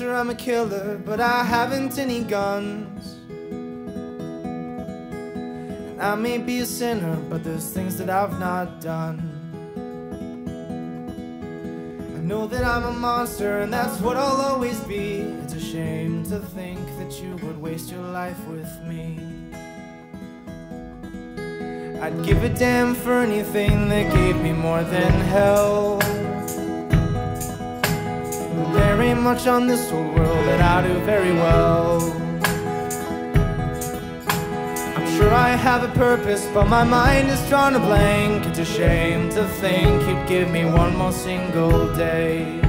answer, I'm a killer, but I haven't any guns. And I may be a sinner, but there's things that I've not done. I know that I'm a monster, and that's what I'll always be. It's a shame to think that you would waste your life with me. I'd give a damn for anything that gave me more than hell. There ain't much on this whole world that I do very well. I'm sure I have a purpose, but my mind is drawn a blank. It's a shame to think you'd give me one more single day.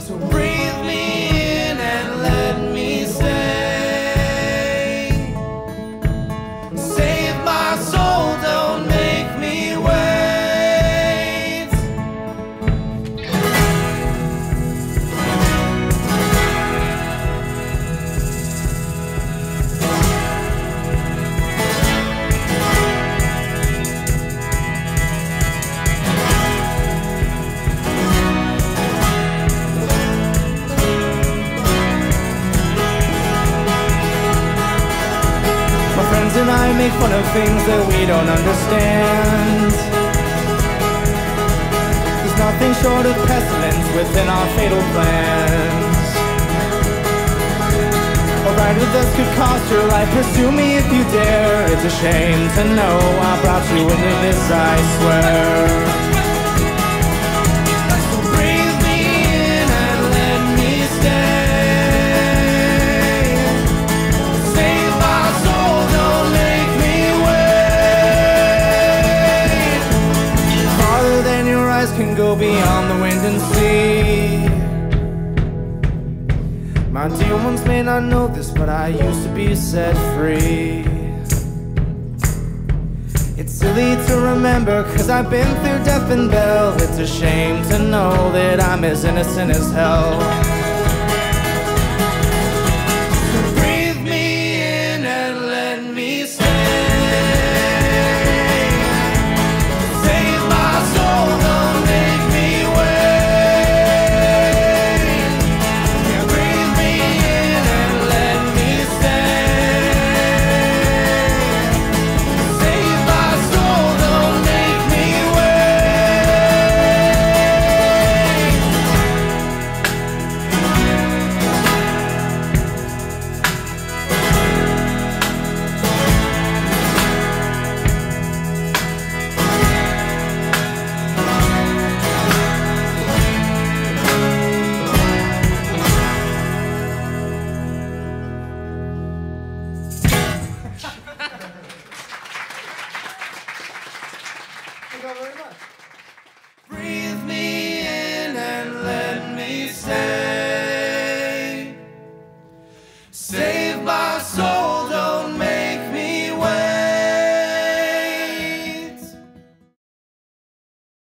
So breathe me in and let me stay. Save my soul, don't make me wait. And I make fun of things that we don't understand. There's nothing short of pestilence within our fatal plans. A ride with us could cost your life, pursue me if you dare. It's a shame to know I brought you into this, I swear. Can go beyond the wind and sea. My dear ones may not know this, but I used to be set free. It's silly to remember, cause I've been through death and bell. It's a shame to know that I'm as innocent as hell.